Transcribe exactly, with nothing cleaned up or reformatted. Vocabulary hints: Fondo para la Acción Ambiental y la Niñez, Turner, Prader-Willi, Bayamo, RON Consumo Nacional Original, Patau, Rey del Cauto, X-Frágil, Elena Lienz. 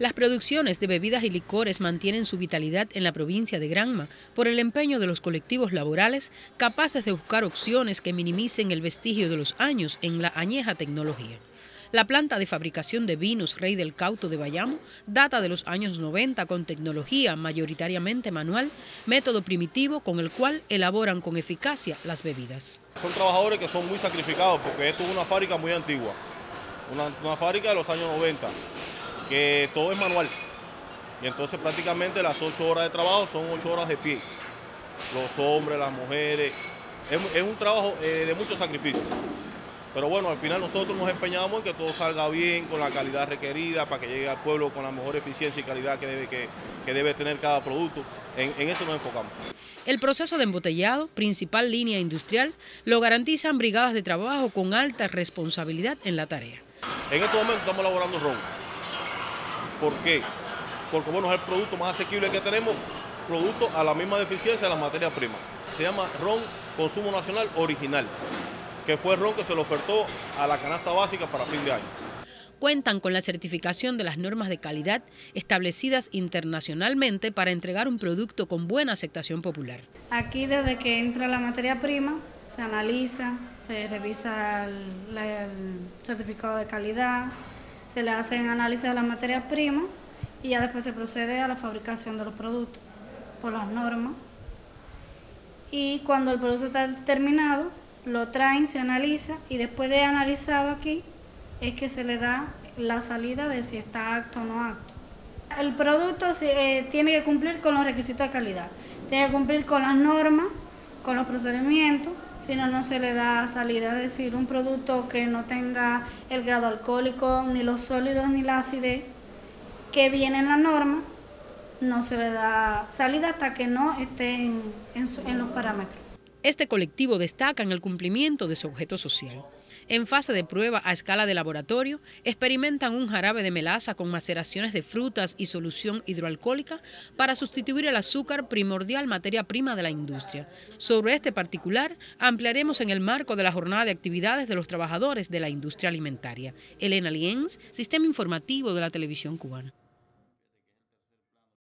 Las producciones de bebidas y licores mantienen su vitalidad en la provincia de Granma por el empeño de los colectivos laborales capaces de buscar opciones que minimicen el vestigio de los años en la añeja tecnología. La planta de fabricación de vinos Rey del Cauto de Bayamo data de los años noventa con tecnología mayoritariamente manual, método primitivo con el cual elaboran con eficacia las bebidas. Son trabajadores que son muy sacrificados porque esto es una fábrica muy antigua, una, una fábrica de los años noventa. Que todo es manual y entonces prácticamente las ocho horas de trabajo son ocho horas de pie, los hombres, las mujeres, es, es un trabajo eh, de mucho sacrificio, pero bueno, al final nosotros nos empeñamos en que todo salga bien, con la calidad requerida para que llegue al pueblo con la mejor eficiencia y calidad que debe, que, que debe tener cada producto, en, en eso nos enfocamos. El proceso de embotellado, principal línea industrial, lo garantizan brigadas de trabajo con alta responsabilidad en la tarea. En este momento estamos elaborando ron. ¿Por qué? Porque bueno, es el producto más asequible que tenemos, producto a la misma deficiencia de las materias primas. Se llama RON Consumo Nacional Original, que fue el ron que se le ofertó a la canasta básica para fin de año. Cuentan con la certificación de las normas de calidad establecidas internacionalmente para entregar un producto con buena aceptación popular. Aquí desde que entra la materia prima se analiza, se revisa el, el certificado de calidad, se le hacen análisis de las materias primas y ya después se procede a la fabricación de los productos por las normas. Y cuando el producto está terminado, lo traen, se analiza y después de analizado aquí es que se le da la salida de si está apto o no apto. El producto eh, tiene que cumplir con los requisitos de calidad, tiene que cumplir con las normas, con los procedimientos, si no, no se le da salida, es decir, un producto que no tenga el grado alcohólico, ni los sólidos, ni la acidez, que viene en la norma, no se le da salida hasta que no esté en, en, en los parámetros. Este colectivo destaca en el cumplimiento de su objeto social. En fase de prueba a escala de laboratorio, experimentan un jarabe de melaza con maceraciones de frutas y solución hidroalcohólica para sustituir el azúcar, primordial materia prima de la industria. Sobre este particular, ampliaremos en el marco de la jornada de actividades de los trabajadores de la industria alimentaria. Elena Lienz, Sistema Informativo de la Televisión Cubana.